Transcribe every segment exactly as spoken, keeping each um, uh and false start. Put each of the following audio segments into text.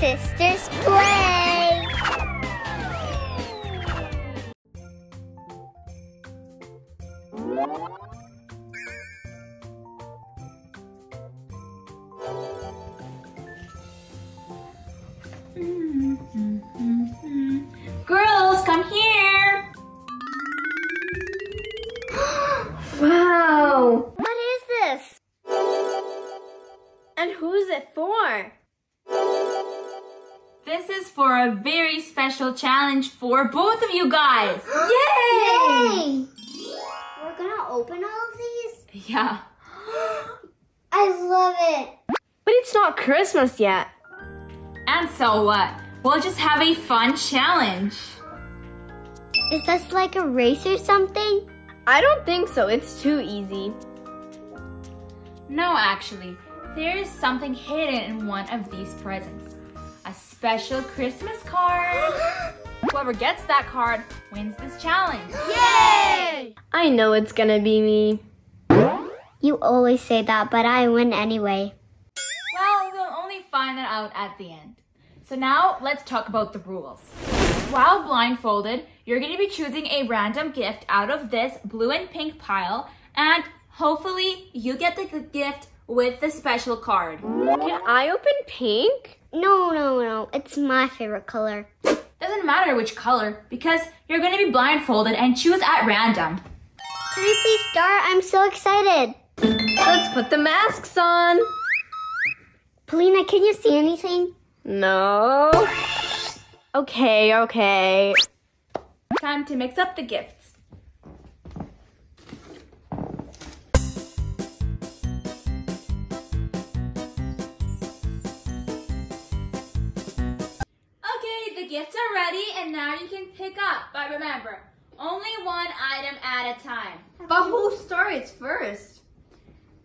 sisters play. Girls, come here. Wow. What is this? And who's it for? This is for a very special challenge for both of you guys. Yay! Yay! We're gonna open all of these? Yeah. I love it. But it's not Christmas yet. And so what? We'll just have a fun challenge. Is this like a race or something? I don't think so. It's too easy. No, actually. There is something hidden in one of these presents. A special Christmas card. Whoever gets that card wins this challenge. Yay! I know it's gonna be me. You always say that, but I win anyway. Well, we'll only find that out at the end. So now let's talk about the rules. While blindfolded, you're gonna be choosing a random gift out of this blue and pink pile, and hopefully you get the gift with the special card. Can I open pink? No, no, no. It's my favorite color. Doesn't matter which color because you're going to be blindfolded and choose at random. Can we please start? I'm so excited. Let's put the masks on. Polina, can you see anything? No. Okay, okay. Time to mix up the gifts. Gifts are ready and now you can pick up, but remember, only one item at a time. But who starts first?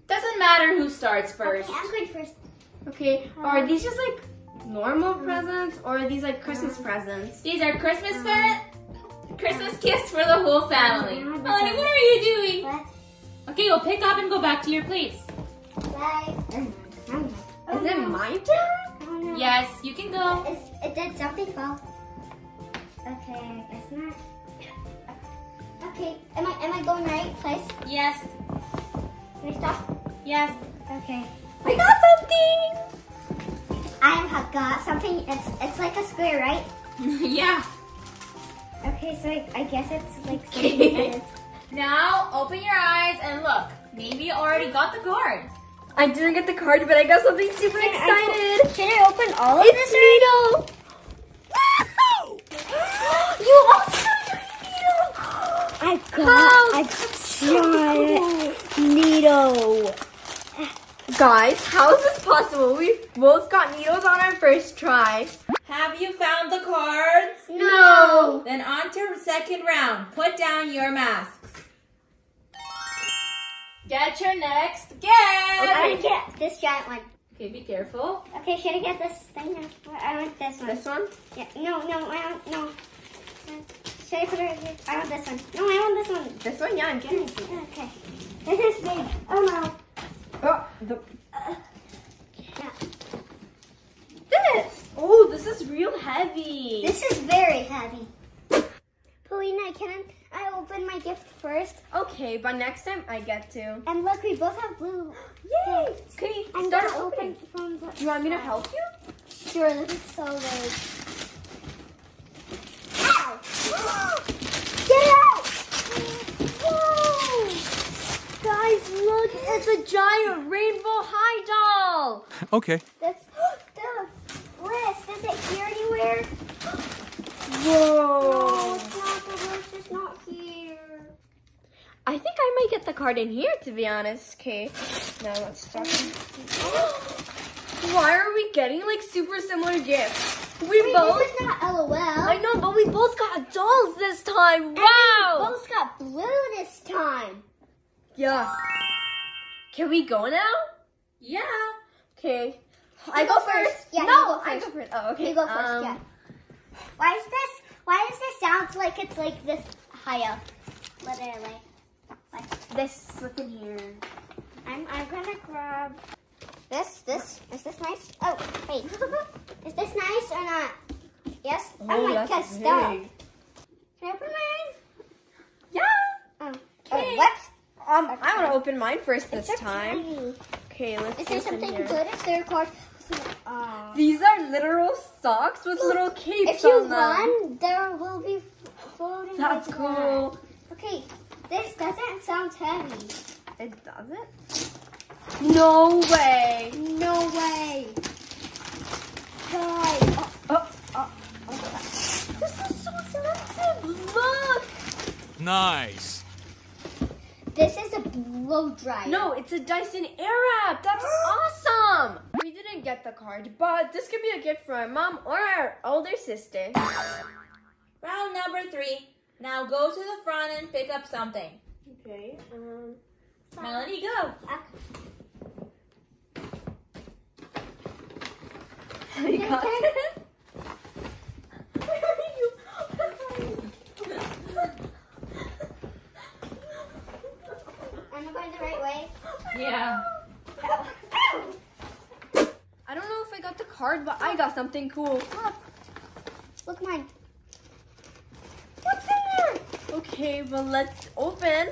Doesn't matter who starts first. Okay, I'm going first. Okay, are these just like normal presents or are these like Christmas presents? These are Christmas Christmas gifts for the whole family. Melanie, what are you doing? What? Okay, well, pick up and go back to your place. Bye. Is it my turn? Yes, you can go. It's, it did something fall. Okay, I guess not. Okay, am I am I going right place? Yes. Can I stop? Yes. Okay. I got something. I have got something. It's it's like a square, right? Yeah. Okay, so I, I guess it's like something. Now open your eyes and look. Maybe you already got the card. I didn't get the card, but I got something super can excited. I, can I open all of it's this? It's Needle. You also got a needle. I got oh, a giant so cool. needle. Guys, how is this possible? We both got needles on our first try. Have you found the cards? No. Then on to the second round. Put down your mask. Get your next gift! Okay. I get this giant one. Okay, be careful. Okay, should I get this thing? I want this one. This one? Yeah. No, no, I want, no. Should I put it right here? I want this one. No, I want this one. This one? Yeah, I'm getting it. Okay. This is big. Oh, no. Oh, the... Uh, yeah. This! Oh, this is real heavy. This is very heavy. Polina, can I open my gift first? Okay, but next time I get to. And look, we both have blue. Yay! Gifts. Okay, I'm start gonna opening. Open from the Do you want me to help you? Sure, this is so big. Ow! Get out! Whoa! Guys, look, it's a giant rainbow high doll. Okay. That's the list. Is it here anywhere? Whoa! No, not here. I think I might get the card in here, to be honest. Okay, now let's start. Why are we getting like super similar gifts? We Wait, both. This is not LOL. I know, but we both got dolls this time. And wow. We both got blue this time. Yeah. Can we go now? Yeah. Okay. I go, go first. first. Yeah. No, I go first. Oh, okay. You go first. Um, yeah. Why is this? Why does this sound like it's like this high up? Literally. Like this. Look in here. I'm I'm gonna grab this. This is this nice? Oh wait. Is this nice? Oh, oh my gosh, stop. Can I open my eyes? Yeah. Oh, oh what? Um, okay. I want to open mine first this it's so time. Tiny. Okay, let's Is there something here. good? Is there a card? Uh, These are literal socks with little capes on them. If you run, there will be floating. That's like cool. That. Okay, this doesn't sound heavy. It doesn't? No way. No way. Guys. Oh, oh, oh, oh. This is so expensive. Look. Nice. This is a blow dryer. No, it's a Dyson Airwrap. That's awesome. We didn't get the card, but this could be a gift for our mom or our older sister. Round number three. Now go to the front and pick up something. Okay. Um, Melanie, go. Uh, you got this? Yeah. I don't know if I got the card, but I got something cool. Look, Look mine. What's in there? Okay, well, let's open.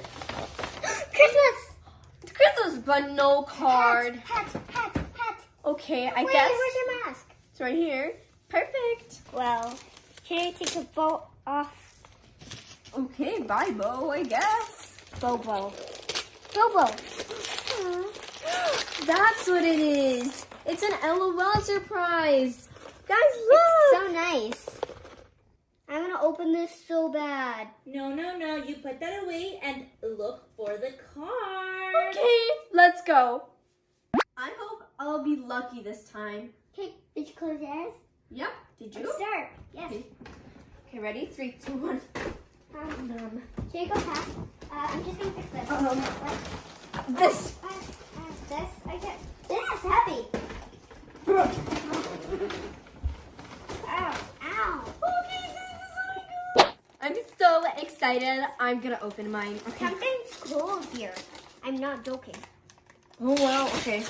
Christmas. Christmas, but no card. Hat, hat, hat, hat. Okay, I Wait, guess. Where's your mask? It's right here. Perfect. Well, can I take the bow off? Okay, bye, Bo, I guess. Bobo. Bobo. That's what it is. It's an LOL surprise. Guys, look. It's so nice. I want to open this so bad. No, no, no. You put that away and look for the card. Okay, let's go. I hope I'll be lucky this time. Okay, did you close your eyes? Yep. Did you? Let's start. Yes. Okay, okay ready? Three, two, one. Um, um, should I go past? Uh, I'm just going to fix this. Um, what? This. Uh, This, I guess. This is heavy. Ow, ow. Okay, this is so good. I'm so excited. I'm going to open mine. Okay. Something's cold here. I'm not joking. Oh, wow. Okay.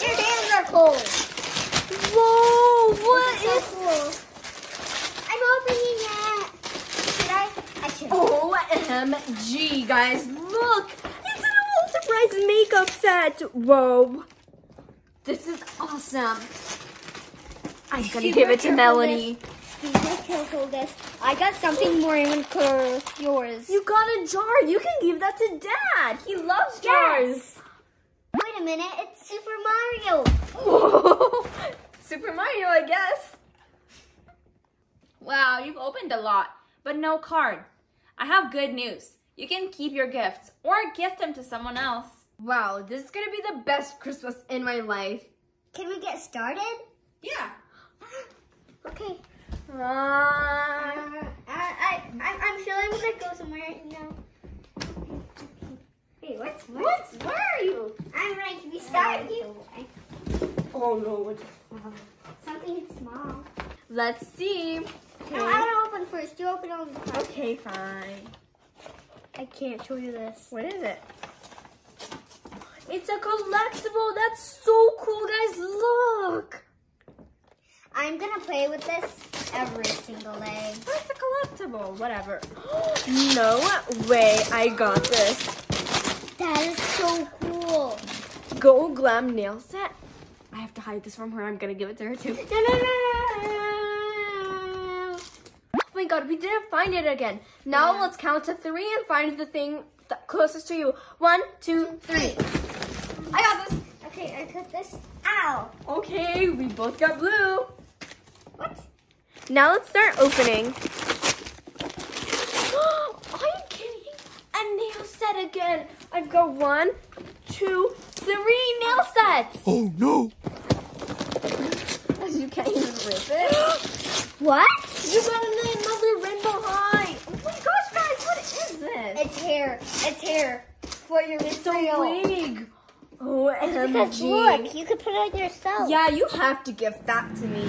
Your hands are cold. Whoa, what this is, is... So cool. I'm opening it. Should I? I should. O M G, guys. Look. Surprise makeup set. Whoa. This is awesome. I'm going to give it to Melanie. She's not careful this. I got something more even cooler. Yours. You got a jar. You can give that to Dad. He loves jars. Wait a minute. It's Super Mario. Whoa. Super Mario, I guess. Wow, you've opened a lot, but no card. I have good news. You can keep your gifts or gift them to someone else. Wow, this is going to be the best Christmas in my life. Can we get started? Yeah. Okay. Uh, I, I, I, I'm sure I'm going to go somewhere now. Hey, what's, what's, where are you? I'm right. We start you. Oh, no. Something small. Let's see. Okay. No, I want to open first. You open all the cards. Okay, fine. I can't show you this. What is it? It's a collectible. That's so cool, guys. Look. I'm going to play with this every single day. But it's a collectible. Whatever. No way I got this. That is so cool. Go Glam nail set. I have to hide this from her. I'm going to give it to her too. No, no, no, no. Oh my god, we didn't find it again. Now yeah. Let's count to three and find the thing th closest to you. One, two, three. I got this. Okay, I got this. Ow. Okay, we both got blue. What? Now let's start opening. Are you kidding? A nail set again. I've got one, two, three nail sets. Oh no. You can't even rip it. What? You got another rainbow high. Oh my gosh, guys, what is this? It's hair. It's hair. For your it's so big. O M G. Look, you could put it on yourself. Yeah, you have to give that to me.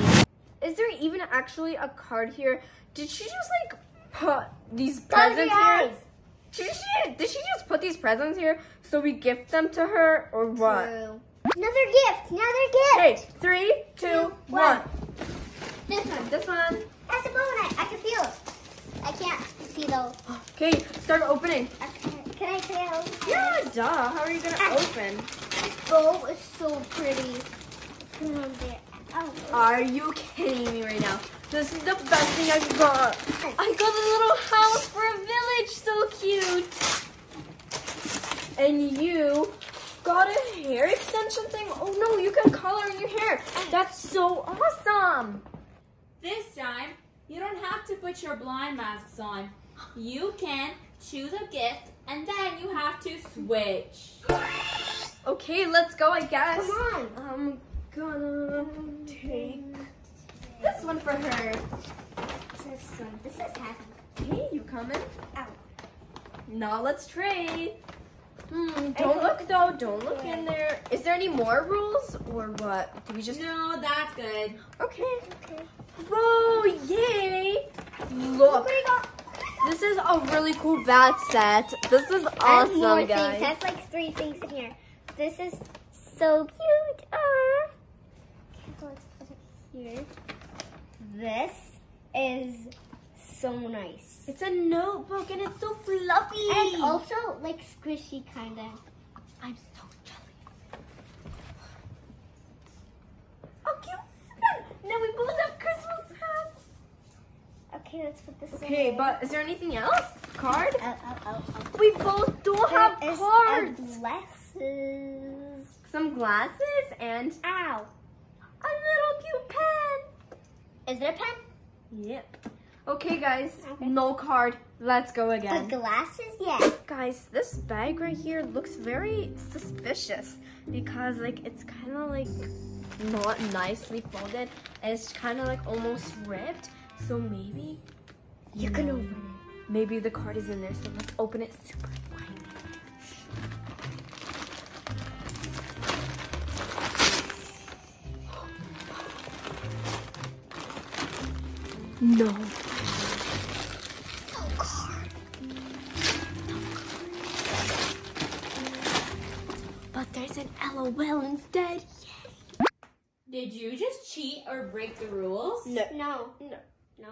Is there even actually a card here? Did she just like put these presents here? Did she, did she just put these presents here so we gift them to her or what? True. Another gift. Another gift. Okay, three, two, one. This one. This one. That's a bone. I can feel it. I can't see though. Okay, start opening. Okay. Can I can I open it? Yeah, duh. How are you gonna uh, open? This bowl is so pretty. Are you kidding me right now? This is the best thing I've got. I got a little house for a village. So cute. And you got a hair extension thing. Oh no, you can color in your hair. That's so awesome. This time, you don't have to put your blind masks on. You can choose a gift and then you have to switch. Okay, let's go, I guess. Come on. Um, gonna take this one for her. This one. This is happy. Hey, you coming? Ow. Now let's trade. Hmm, don't look though. Don't look in there. Is there any more rules or what? Do we just? No, that's good. Okay. Okay. Whoa! Yay! Look. This is a really cool bat set. This is awesome, more guys. Things. That's like three things in here. This is so cute. Aww. Let's put it here. This is so nice. It's a notebook and it's so fluffy. And also like squishy kind of. I'm so jelly. Oh, cute. Now we both have Christmas hats. Okay, let's put this okay, in. Okay, but is there anything else? Card? Oh, oh, oh, oh. We both do there have cards. Glasses. Some glasses and ow. A little cute pen. Is it a pen? Yep. Okay, guys. Okay. No card. Let's go again. The glasses, yeah. Guys, this bag right here looks very suspicious because, like, it's kind of like not nicely folded, and it's kind of like almost ripped. So maybe you can open it. Maybe the card is in there. So let's open it super wide. No. No card. No card. But there's an LOL instead. Yay. Did you just cheat or break the rules? No. No. No. No.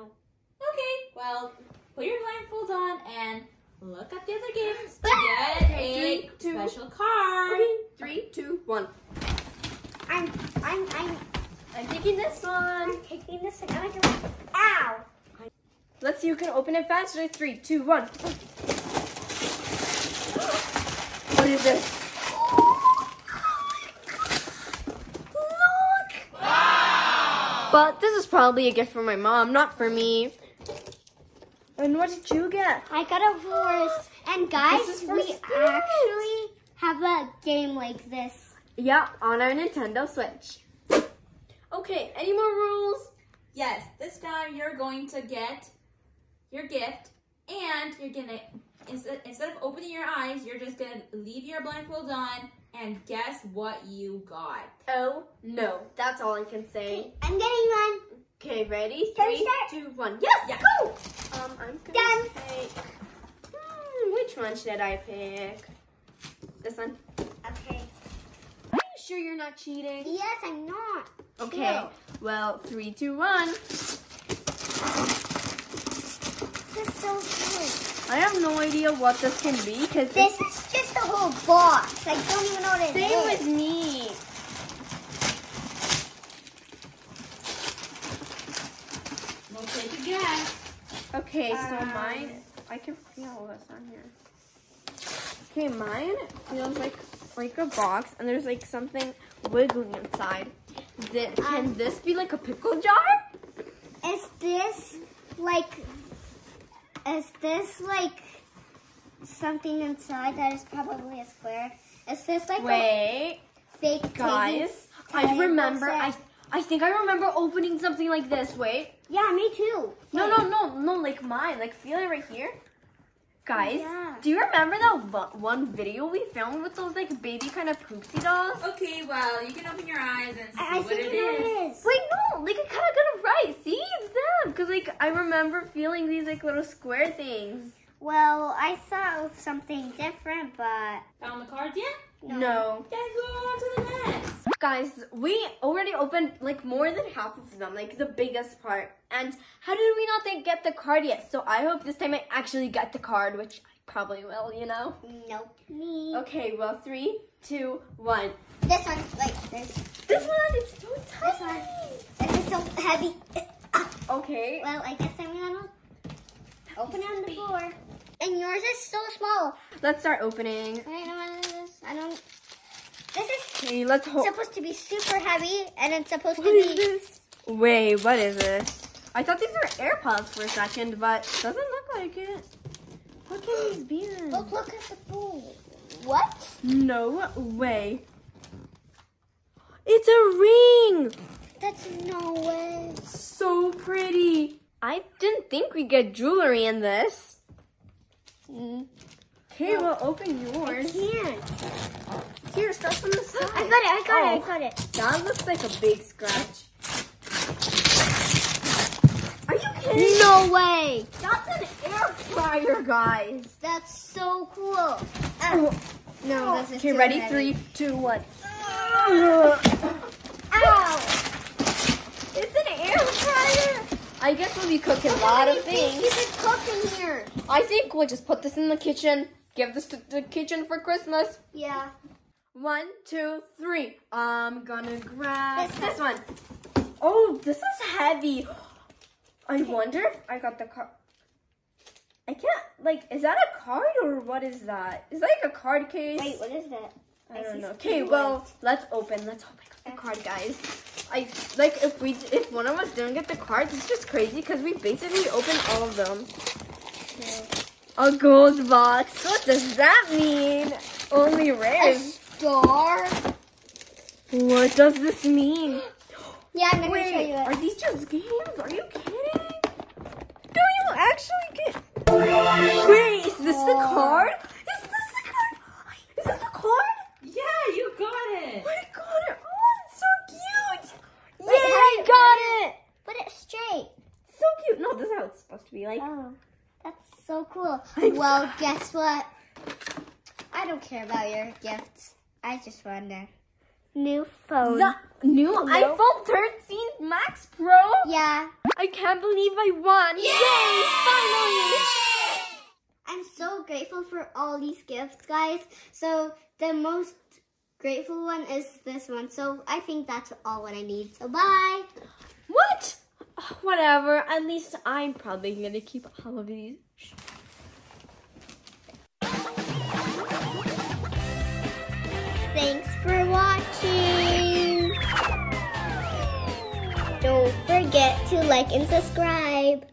Okay. Well, put your blindfolds on and look at the other games to get a three, two, special card. Okay. Three, two, one. I'm. I'm. I'm. I'm taking this one. I'm taking this one. I'm taking one. Ow! Let's see who can open it faster. Three, two, one. What is this? Oh my God. Look! Wow! But this is probably a gift for my mom, not for me. And what did you get? I got a horse. And guys, we spirit. actually have a game like this. Yeah, on our Nintendo Switch. Okay, any more rules? Yes, this time you're going to get your gift and you're gonna, instead, instead of opening your eyes, you're just gonna leave your blindfold on and guess what you got. Oh no, that's all I can say. I'm getting one. Okay, ready? Can Three, two, one. Yes, yeah. Go! Um, I'm gonna Done. pick, hmm, which one should I pick? This one. Okay. Are you sure you're not cheating? Yes, I'm not. Okay, no. Well, three, two, one. This is so cool. I have no idea what this can be because this is just a whole box. I don't even know what it is. Same with me. We'll take a guess. Okay, um, so mine, I can feel this on here. Okay, mine feels like like a box, and there's like something wiggling inside. This, can um, this be like a pickle jar? Is this like, is this like something inside that is probably a square? Is this like Wait, a fake guys? I remember. I I think I remember opening something like this. Wait. Yeah, me too. No, Wait. no, no, no. Like mine. Like feel it right here. Guys, yeah. Do you remember that one video we filmed with those like baby kind of poopsie dolls? Okay, well, you can open your eyes and see I what think it is. is. Wait, no, like I kind of got it right. See, it's them. Because like I remember feeling these like little square things. Well, I thought of something different, but... Found the cards yet? No. No. Guys, go on to the next. Guys, we already opened like more than half of them, like the biggest part. And how did we not think get the card yet? So I hope this time I actually get the card, which I probably will, you know? Nope. Me. Okay, well, three, two, one. This one, like this. This one, it's so tiny. This one. This is so heavy. Okay. Well, I guess I'm gonna open it on the floor. And yours is so small. Let's start opening. I don't know what it is. I don't. This is okay, let's supposed to be super heavy, and it's supposed what to is be. This? Wait, what is this? I thought these were AirPods for a second, but it doesn't look like it. What can these be in? Look, look at the bowl. What? No way. It's a ring. That's no way. So pretty. I didn't think we'd get jewelry in this. Mm. Okay, oh. Well, open yours. I can't. Here, start from the side. I got it, I got oh. it, I got it. That looks like a big scratch. Are you kidding? No way. That's an air fryer, guys. That's so cool. Oh. No, that's okay, ready? Heavy. Three, two, one. Ow. It's an air fryer. I guess we'll be cooking a lot of things. You can cook in here. I think we'll just put this in the kitchen. Give this to the kitchen for Christmas. Yeah. One, two, three. I'm gonna grab this, this one. Oh, this is heavy. I wonder if I got the card. I can't, like, is that a card or what is that? Is that like a card case? Wait, what is that? I, I don't know. Okay, well, let's open. Let's hope I got the card, guys. I like if we if one of us didn't get the cards, it's just crazy because we basically opened all of them. Okay. A gold box. What does that mean? Only rare. A star. What does this mean? Yeah, I'm not Wait, gonna show you it. Are these just games? Are you kidding? Do you actually get? Wait, is this the card? Is this the card? Is this the card? Yeah, you got it. I got it. Wait, yeah, I got it. Put it straight. So cute. No, this is how it's supposed to be like. Oh, that's so cool. Well, guess what? I don't care about your gifts. I just want a new phone. The new nope. iPhone thirteen Max Pro? Yeah. I can't believe I won. Yay! Yay! Finally! Yay! I'm so grateful for all these gifts, guys. So the most grateful one is this one, so I think that's all what I need, so bye! What? Oh, whatever, at least I'm probably gonna keep all of these. Thanks for watching! Don't forget to like and subscribe!